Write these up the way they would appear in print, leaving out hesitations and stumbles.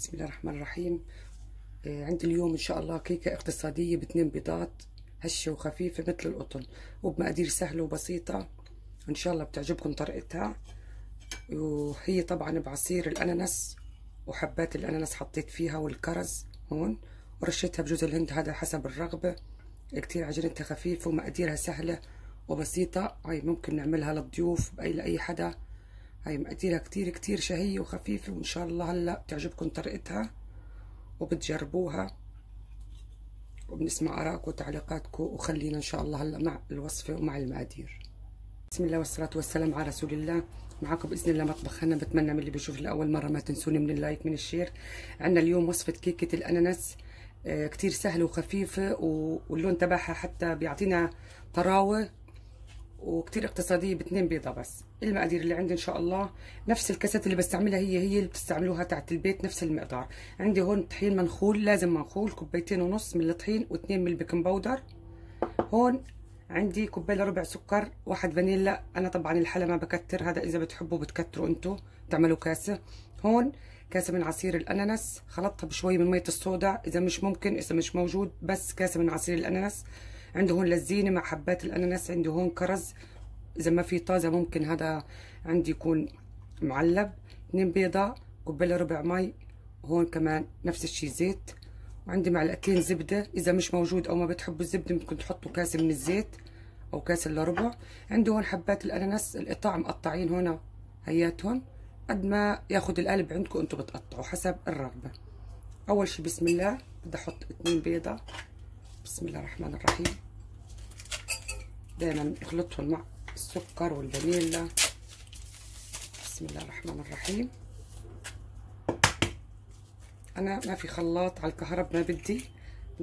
بسم الله الرحمن الرحيم. عندي اليوم ان شاء الله كيكه اقتصاديه باتنين بيضات هشه وخفيفه مثل القطن وبمقادير سهله وبسيطه، ان شاء الله بتعجبكم طريقتها. وهي طبعا بعصير الاناناس وحبات الاناناس حطيت فيها والكرز هون، ورشتها بجوز الهند هذا حسب الرغبه. كتير عجينتها خفيفه ومقاديرها سهله وبسيطه، هاي ممكن نعملها للضيوف لاي حدا. هاي مقاديرها كتير شهية وخفيفة، وإن شاء الله هلأ بتعجبكم طريقتها وبتجربوها، وبنسمع آرائكم وتعليقاتكم. وخلينا إن شاء الله هلأ مع الوصفة ومع المقادير. بسم الله والصلاة والسلام على رسول الله. معكم بإذن الله مطبخنا. بتمنى من اللي بيشوف لأول مرة ما تنسوني من اللايك من الشير. عنا اليوم وصفة كيكة الأناناس، كتير سهلة وخفيفة، واللون تبعها حتى بيعطينا طراوة، وكتير اقتصادية باتنين بيضة بس. المقادير اللي عندي ان شاء الله نفس الكاسات اللي بستعملها، هي اللي بتستعملوها تحت البيت، نفس المقدار. عندي هون طحين منخول، لازم منخول، 2.5 كوب من الطحين و2 من البيكنج باودر. هون عندي 1 كوب سكر، 1 فانيلا. انا طبعا الحلا ما بكتر، هذا اذا بتحبوا بتكتروا انتو تعملوا كاسة. هون كاسة من عصير الاناناس، خلطتها بشوي من مية الصودا اذا مش ممكن، اذا مش موجود بس كاسة من عصير الاناناس. عندي هون لزينة مع حبات الاناناس، عندي هون كرز اذا ما في طازة ممكن هذا عندي يكون معلب. 2 بيضة، 1 كوب مي، هون كمان نفس الشي زيت. وعندي 2 معلقة زبدة، اذا مش موجود او ما بتحبوا الزبدة ممكن تحطوا كاسة من الزيت او كاسة الا ربع. عندي هون حبات الاناناس القطاع مقطعين هنا هياتهم، قد ما ياخد القالب عندكم انتم بتقطعوا حسب الرغبة. اول شي بسم الله بدي احط 2 بيضة. بسم الله الرحمن الرحيم. دايما اخلطهم مع السكر والفانيلا. بسم الله الرحمن الرحيم. انا ما في خلاط على الكهرب، ما بدي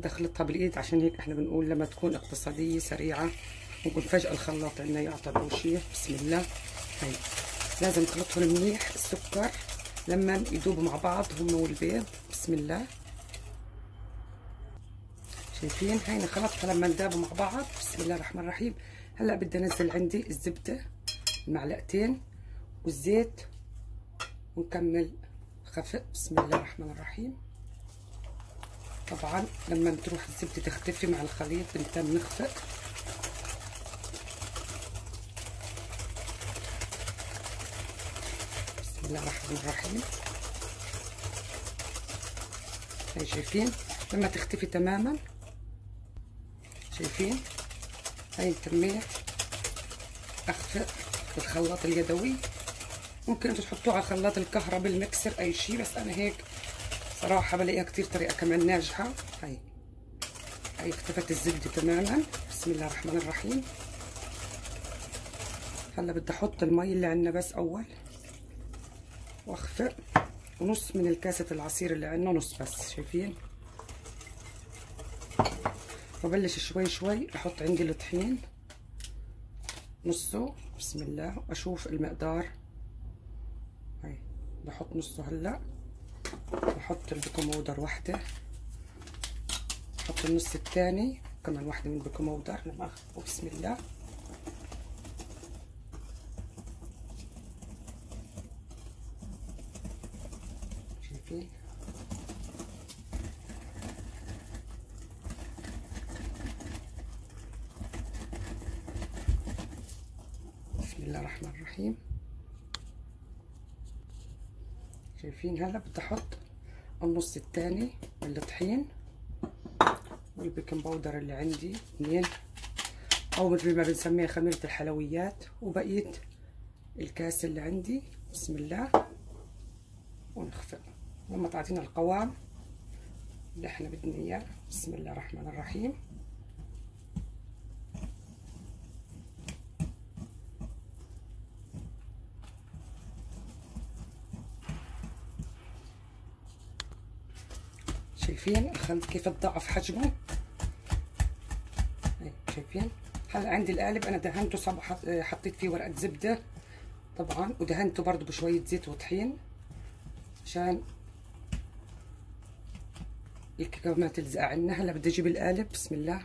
اخلطها بالايد، عشان هيك احنا بنقول لما تكون اقتصاديه سريعه ممكن فجاه الخلاط عندنا يعطل شيء. بسم الله. هي لازم تخلطهم منيح السكر لما يذوبوا مع بعض هم والبيض. بسم الله. شايفين هينا خلطتها لما ندابوا مع بعض. بسم الله الرحمن الرحيم. هلا بدي انزل عندي الزبده 2 معلقة والزيت ونكمل خفق. بسم الله الرحمن الرحيم. طبعا لما بتروح الزبده تختفي مع الخليط بنتم نخفق. بسم الله الرحمن الرحيم. هاي شايفين لما تختفي تماما، شايفين هاي تميت اخفق بالخلاط اليدوي. ممكن انتوا تحطوه على خلاط الكهرب المكسر اي شيء، بس انا هيك صراحه بلاقيها كتير طريقه كمان ناجحه. هاي اختفت الزبده تماما. بسم الله الرحمن الرحيم. هلا بدي احط المي اللي عندنا بس اول، واخفق ونص من الكاسه العصير اللي عندنا، نص بس. شايفين وبلش شوي احط عندي الطحين نصه. بسم الله. واشوف المقدار، هاي بحط نصه. هلا بحط البيكنج باودر 1، بحط النص الثاني كمان 1 من البيكنج باودر لما اخفقه. بسم الله. شايفين الرحمن الرحيم. شايفين هلا بدي احط النص الثاني من الطحين والبيكنج باودر اللي عندي 2، او مثل ما بنسميها خميره الحلويات، وبقيه الكاسه اللي عندي. بسم الله. ونخفق لما تعطينا القوام اللي احنا بدنا اياه. بسم الله الرحمن الرحيم. شايفين الخليط كيف تضاعف حجمه. شايفين هلا عندي القالب انا دهنته حطيت فيه ورقه زبده طبعا، ودهنته برضو بشويه زيت وطحين عشان الكيكه ما تلزق عنا. هلا بدي اجيب القالب. بسم الله.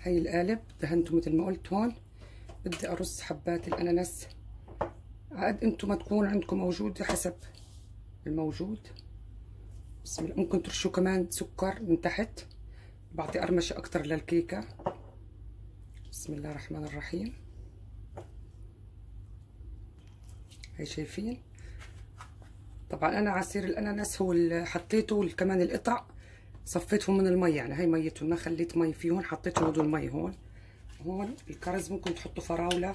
هاي القالب دهنته مثل ما قلت. هون بدي ارص حبات الاناناس عاد انتم ما تكون عندكم موجود حسب الموجود. بسم الله. ممكن ترشوا كمان سكر من تحت، بعطي قرمشه اكتر للكيكه. بسم الله الرحمن الرحيم. هاي شايفين. طبعا انا عصير الاناناس هو اللي حطيته، كمان القطع صفيتهم من المي، يعني هاي ميتهم، ما خليت مي فيهم، حطيتهم هدول المي هون. هون الكرز ممكن تحطوا فراوله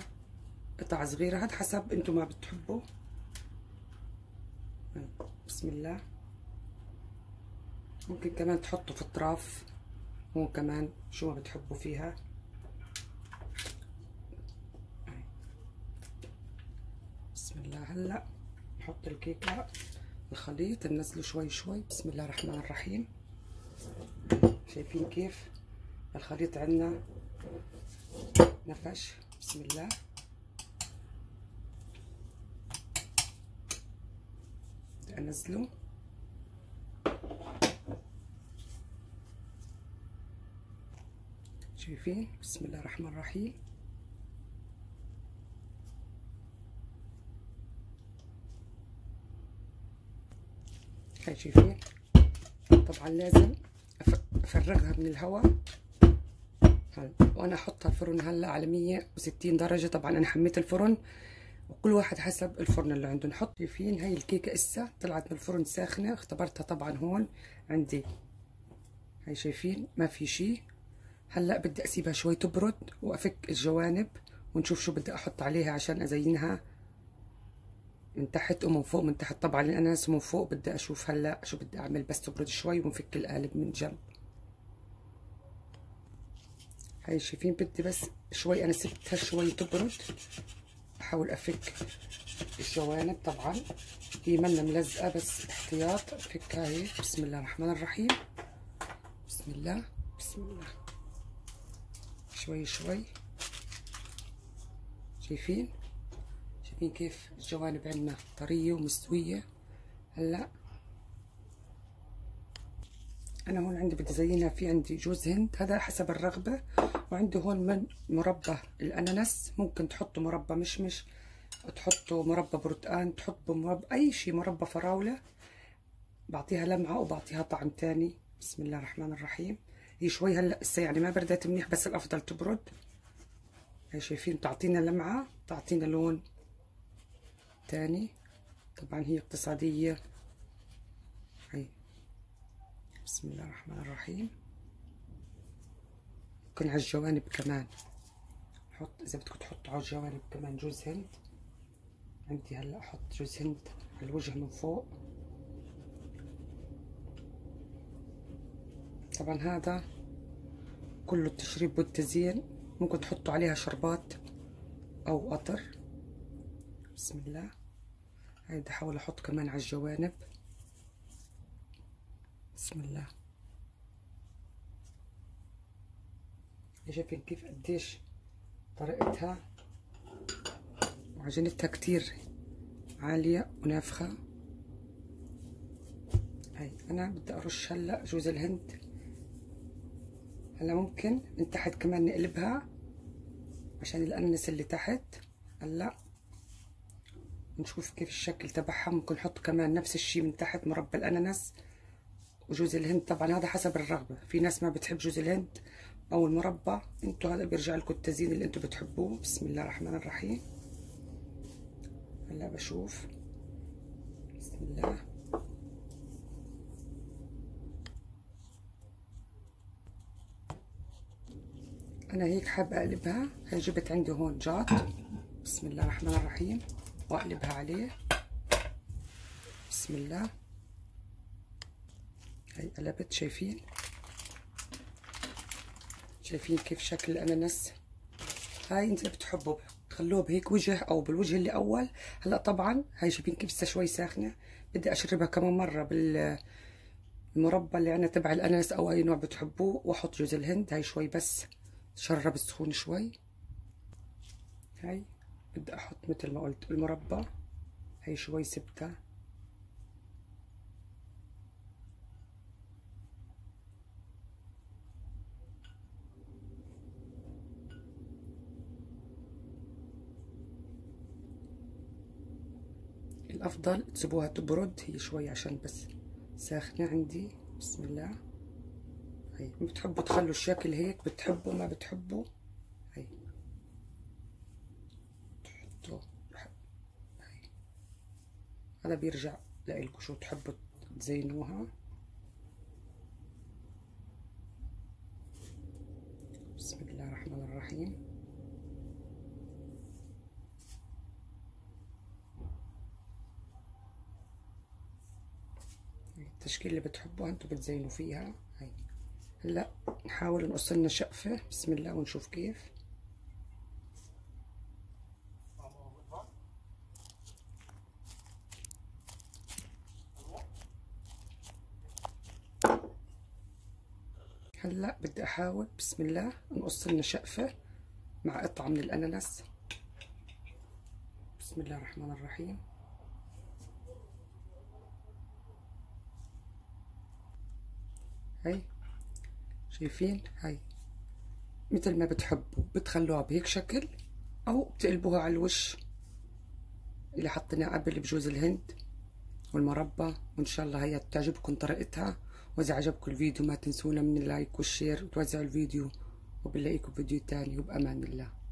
قطع صغيره، هاد حسب انتم ما بتحبوا. بسم الله. ممكن كمان تحطوا في الطرف هون كمان شو ما بتحبوا فيها. بسم الله. هلا نحط الكيكه الخليط، ننزله شوي شوي. بسم الله الرحمن الرحيم. شايفين كيف الخليط عندنا نفش. بسم الله. بدي انزله. شايفين. بسم الله الرحمن الرحيم. هاي شايفين. طبعا لازم افرغها من الهواء، وانا احطها الفرن هلا على 160 درجه. طبعا انا حميت الفرن، وكل واحد حسب الفرن اللي عنده. نحط فين. هاي الكيكه اسا طلعت من الفرن ساخنه، اختبرتها طبعا هون عندي. هاي شايفين ما في شيء. هلا بدي اسيبها شوي تبرد وافك الجوانب، ونشوف شو بدي احط عليها عشان ازينها من تحت ومن فوق. من تحت طبعا الاناناس، ومن فوق بدي اشوف هلا شو بدي اعمل، بس تبرد شوي ونفك القالب من جنب. هاي شايفين. بدي بس شوي، انا سبتها شوي تبرد، بحاول افك الجوانب. طبعا هي منا ملزقه، بس احتياط افكها هيك. بسم الله الرحمن الرحيم. بسم الله. بسم الله. شوي شوي. شايفين. شايفين كيف الجوانب عندنا طريه ومستويه. هلا انا هون عندي بدي ازينها، في عندي جوز هند، هذا حسب الرغبه. وعندي هون من مربى الاناناس، ممكن تحطوا مربى مشمش، تحطوا مربى برتقان، تحطوا مربى اي شيء، مربى فراوله، بعطيها لمعه وبعطيها طعم ثاني. بسم الله الرحمن الرحيم. هي شوي هلا هسه يعني ما بردت منيح، بس الافضل تبرد. هي شايفين بتعطينا لمعه، بتعطينا لون ثاني. طبعا هي اقتصاديه. هي. بسم الله الرحمن الرحيم. ممكن على الجوانب كمان نحط، اذا بدكم تحطوا على الجوانب كمان جوز هند. عندي هلا احط جوز هند على الوجه من فوق. طبعا هذا كله التشريب والتزيين، ممكن تحطوا عليها شربات او قطر. بسم الله. هاي بدي احاول احط كمان على الجوانب. بسم الله. شايفين كيف قديش طريقتها وعجينتها كتير عالية ونافخة. هاي أنا بدي أرش هلا جوز الهند. هلا ممكن من تحت كمان نقلبها عشان الأناناس اللي تحت. هلا نشوف كيف الشكل تبعها. ممكن نحط كمان نفس الشي من تحت، مربى الأناناس وجوز الهند. طبعا هذا حسب الرغبة، في ناس ما بتحب جوز الهند او المربى، انتو هذا بيرجع لكم التزيين اللي انتو بتحبوه. بسم الله الرحمن الرحيم. هلا بشوف. بسم الله. انا هيك حابه اقلبها. هي جبت عندي هون جاط. بسم الله الرحمن الرحيم. واقلبها عليه. بسم الله. هي قلبت. شايفين. شايفين كيف شكل الاناناس. هاي انت بتحبوا تخلوه بهيك وجه او بالوجه اللي اول. هلا طبعا هاي شايفين كيف لسه شوي ساخنه، بدي اشربها كمان مره بالمربى اللي عنا تبع الاناناس او اي نوع بتحبوه، واحط جوز الهند. هاي شوي بس شرب السخون شوي. هاي بدي احط مثل ما قلت المربى. هاي شوي سبتها. الافضل تسيبوها تبرد هي شويه عشان بس ساخنه عندي. بسم الله. هي بتحبوا تخلوا الشكل هيك، بتحبوا ما بتحبوا هي تحطوا. هي هذا بيرجع لإلكم شو تحبوا تزينوها. بسم الله الرحمن الرحيم. التشكيل اللي بتحبوها انتوا بتزينوا فيها. هي هلا نحاول نقص لنا شقفه. بسم الله ونشوف كيف. هلا بدي احاول بسم الله نقص لنا شقفه مع قطعه من الاناناس. بسم الله الرحمن الرحيم. هي شايفين؟ هي مثل ما بتحبوا بتخلوها بهيك شكل او بتقلبوها على الوش اللي حطيناه قبل بجوز الهند والمربى. وان شاء الله هي تعجبكم طريقتها. واذا عجبكم الفيديو ما تنسونا من اللايك والشير وتوزعوا الفيديو، وبنلاقيكم فيديو تاني وبامان الله.